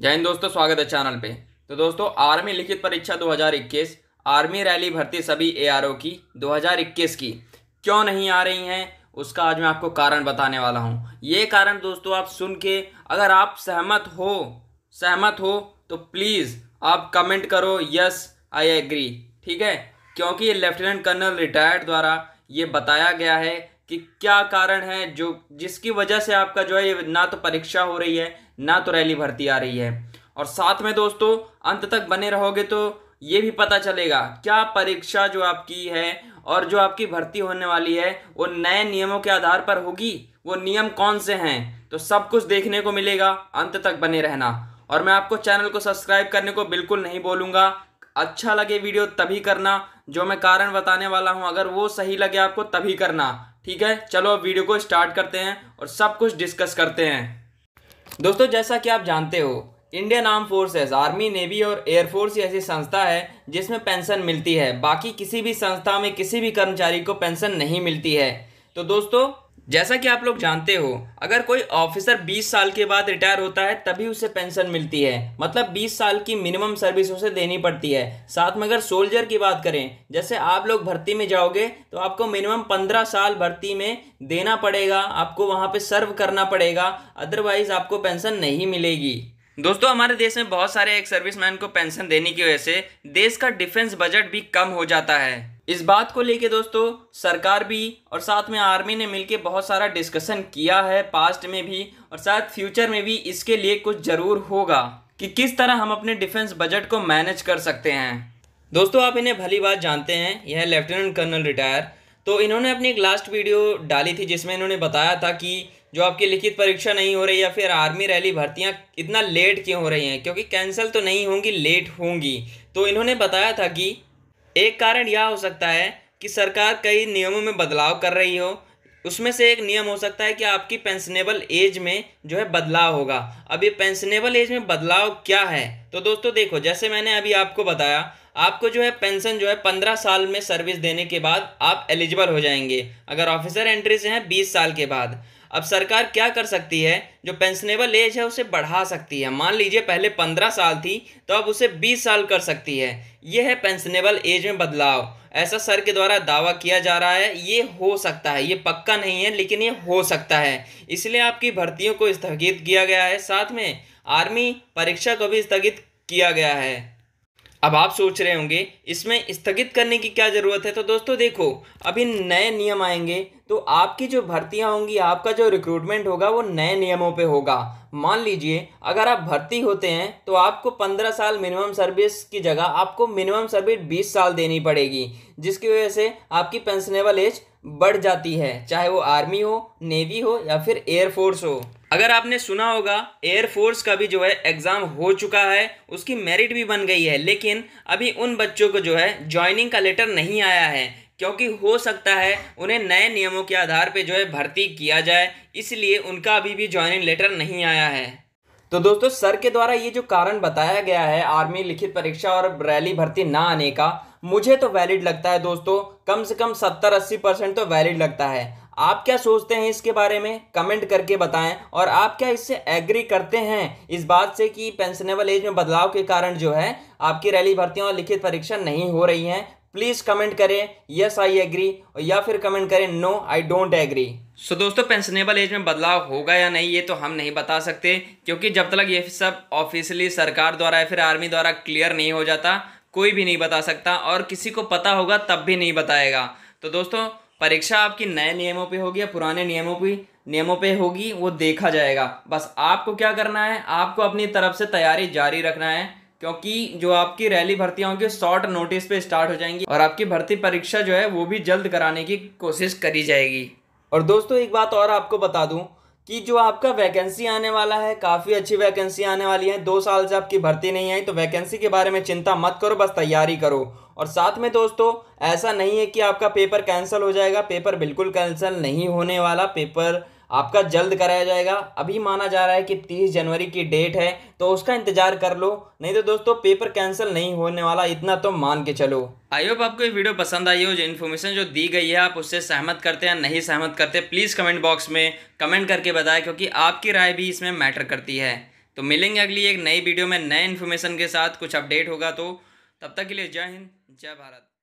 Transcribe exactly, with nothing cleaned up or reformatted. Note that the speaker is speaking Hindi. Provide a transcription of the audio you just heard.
जय हिंद दोस्तों, स्वागत है चैनल पे। तो दोस्तों, आर्मी लिखित परीक्षा दो हज़ार इक्कीस आर्मी रैली भर्ती सभी ए आर ओ की दो हज़ार इक्कीस की क्यों नहीं आ रही हैं, उसका आज मैं आपको कारण बताने वाला हूं। ये कारण दोस्तों आप सुन के अगर आप सहमत हो सहमत हो तो प्लीज़ आप कमेंट करो यस आई एग्री, ठीक है। क्योंकि लेफ्टिनेंट कर्नल रिटायर्ड द्वारा ये बताया गया है कि क्या कारण है जो जिसकी वजह से आपका जो है ना तो परीक्षा हो रही है ना तो रैली भर्ती आ रही है। और साथ में दोस्तों अंत तक बने रहोगे तो ये भी पता चलेगा क्या परीक्षा जो आपकी है और जो आपकी भर्ती होने वाली है वो नए नियमों के आधार पर होगी, वो नियम कौन से हैं, तो सब कुछ देखने को मिलेगा। अंत तक बने रहना। और मैं आपको चैनल को सब्सक्राइब करने को बिल्कुल नहीं बोलूँगा। अच्छा लगे वीडियो तभी करना, जो मैं कारण बताने वाला हूँ अगर वो सही लगे आपको तभी करना, ठीक है। चलो अब वीडियो को स्टार्ट करते हैं और सब कुछ डिस्कस करते हैं। दोस्तों, जैसा कि आप जानते हो Indian arm forces army, navy और एयरफोर्स ऐसी संस्था है जिसमें पेंशन मिलती है। बाकी किसी भी संस्था में किसी भी कर्मचारी को पेंशन नहीं मिलती है। तो दोस्तों, जैसा कि आप लोग जानते हो अगर कोई ऑफिसर बीस साल के बाद रिटायर होता है तभी उसे पेंशन मिलती है, मतलब बीस साल की मिनिमम सर्विस उसे देनी पड़ती है। साथ में अगर सोल्जर की बात करें, जैसे आप लोग भर्ती में जाओगे तो आपको मिनिमम पंद्रह साल भर्ती में देना पड़ेगा, आपको वहाँ पे सर्व करना पड़ेगा, अदरवाइज आपको पेंशन नहीं मिलेगी। दोस्तों, हमारे देश में बहुत सारे एक सर्विसमैन को पेंशन देने की वजह से देश का डिफेंस बजट भी कम हो जाता है। इस बात को लेके दोस्तों सरकार भी और साथ में आर्मी ने मिलके बहुत सारा डिस्कशन किया है, पास्ट में भी और साथ फ्यूचर में भी। इसके लिए कुछ ज़रूर होगा कि किस तरह हम अपने डिफेंस बजट को मैनेज कर सकते हैं। दोस्तों, आप इन्हें भली बात जानते हैं, यह लेफ्टिनेंट कर्नल रिटायर, तो इन्होंने अपनी एक लास्ट वीडियो डाली थी जिसमें इन्होंने बताया था कि जो आपकी लिखित परीक्षा नहीं हो रही या फिर आर्मी रैली भर्तियां इतना लेट क्यों हो रही हैं, क्योंकि कैंसिल तो नहीं होंगी, लेट होंगी। तो इन्होंने बताया था कि एक कारण यह हो सकता है कि सरकार कई नियमों में बदलाव कर रही हो। उसमें से एक नियम हो सकता है कि आपकी पेंशनेबल एज में जो है बदलाव होगा। अब ये पेंशनेबल एज में बदलाव क्या है, तो दोस्तों देखो, जैसे मैंने अभी आपको बताया, आपको जो है पेंशन जो है पंद्रह साल में सर्विस देने के बाद आप एलिजिबल हो जाएंगे, अगर ऑफिसर एंट्री से हैं बीस साल के बाद। अब सरकार क्या कर सकती है, जो पेंशनेबल एज है उसे बढ़ा सकती है। मान लीजिए पहले पंद्रह साल थी तो अब उसे बीस साल कर सकती है। यह है पेंशनेबल एज में बदलाव, ऐसा सर के द्वारा दावा किया जा रहा है। ये हो सकता है, ये पक्का नहीं है लेकिन ये हो सकता है, इसलिए आपकी भर्तियों को स्थगित किया गया है। साथ में आर्मी परीक्षा को भी स्थगित किया गया है। अब आप सोच रहे होंगे इसमें स्थगित करने की क्या ज़रूरत है, तो दोस्तों देखो, अभी नए नियम आएंगे तो आपकी जो भर्तियां होंगी, आपका जो रिक्रूटमेंट होगा वो नए नियमों पे होगा। मान लीजिए अगर आप भर्ती होते हैं तो आपको पंद्रह साल मिनिमम सर्विस की जगह आपको मिनिमम सर्विस बीस साल देनी पड़ेगी, जिसकी वजह से आपकी पेंशनेबल एज बढ़ जाती है, चाहे वो आर्मी हो, नेवी हो या फिर एयरफोर्स हो। अगर आपने सुना होगा एयरफोर्स का भी जो है एग्ज़ाम हो चुका है, उसकी मेरिट भी बन गई है, लेकिन अभी उन बच्चों को जो है ज्वाइनिंग का लेटर नहीं आया है, क्योंकि हो सकता है उन्हें नए नियमों के आधार पे जो है भर्ती किया जाए, इसलिए उनका अभी भी ज्वाइनिंग लेटर नहीं आया है। तो दोस्तों, सर के द्वारा ये जो कारण बताया गया है आर्मी लिखित परीक्षा और रैली भर्ती ना आने का, मुझे तो वैलिड लगता है दोस्तों, कम से कम सत्तर अस्सी परसेंट तो वैलिड लगता है। आप क्या सोचते हैं इसके बारे में कमेंट करके बताएं, और आप क्या इससे एग्री करते हैं इस बात से कि पेंशनेबल एज में बदलाव के कारण जो है आपकी रैली भर्तियां और लिखित परीक्षा नहीं हो रही हैं। प्लीज़ कमेंट करें यस आई एग्री, और या फिर कमेंट करें no I don't agree. So दोस्तों, पेंशनेबल एज में बदलाव होगा या नहीं ये तो हम नहीं बता सकते, क्योंकि जब तक ये सब ऑफिशियली सरकार द्वारा या फिर आर्मी द्वारा क्लियर नहीं हो जाता कोई भी नहीं बता सकता, और किसी को पता होगा तब भी नहीं बताएगा। तो दोस्तों, परीक्षा आपकी नए नियमों पे होगी या पुराने नियमों पे नियमों पे होगी वो देखा जाएगा। बस आपको क्या करना है, आपको अपनी तरफ से तैयारी जारी रखना है, क्योंकि जो आपकी रैली भर्तियां होंगी शॉर्ट नोटिस पे स्टार्ट हो जाएंगी, और आपकी भर्ती परीक्षा जो है वो भी जल्द कराने की कोशिश करी जाएगी। और दोस्तों, एक बात और आपको बता दूँ कि जो आपका वैकेंसी आने वाला है, काफ़ी अच्छी वैकेंसी आने वाली है। दो साल से आपकी भर्ती नहीं आई तो वैकेंसी के बारे में चिंता मत करो, बस तैयारी करो। और साथ में दोस्तों, ऐसा नहीं है कि आपका पेपर कैंसिल हो जाएगा, पेपर बिल्कुल कैंसिल नहीं होने वाला, पेपर आपका जल्द कराया जाएगा। अभी माना जा रहा है कि तीस जनवरी की डेट है तो उसका इंतज़ार कर लो, नहीं तो दोस्तों पेपर कैंसिल नहीं होने वाला, इतना तो मान के चलो। आई होप आपको ये वीडियो पसंद आई हो। जो इन्फॉर्मेशन जो दी गई है आप उससे सहमत करते हैं नहीं सहमत करते, प्लीज़ कमेंट बॉक्स में कमेंट करके बताएं, क्योंकि आपकी राय भी इसमें मैटर करती है। तो मिलेंगे अगली एक नई वीडियो में नए इन्फॉर्मेशन के साथ, कुछ अपडेट होगा तो। तब तक के लिए जय हिंद, जय भारत।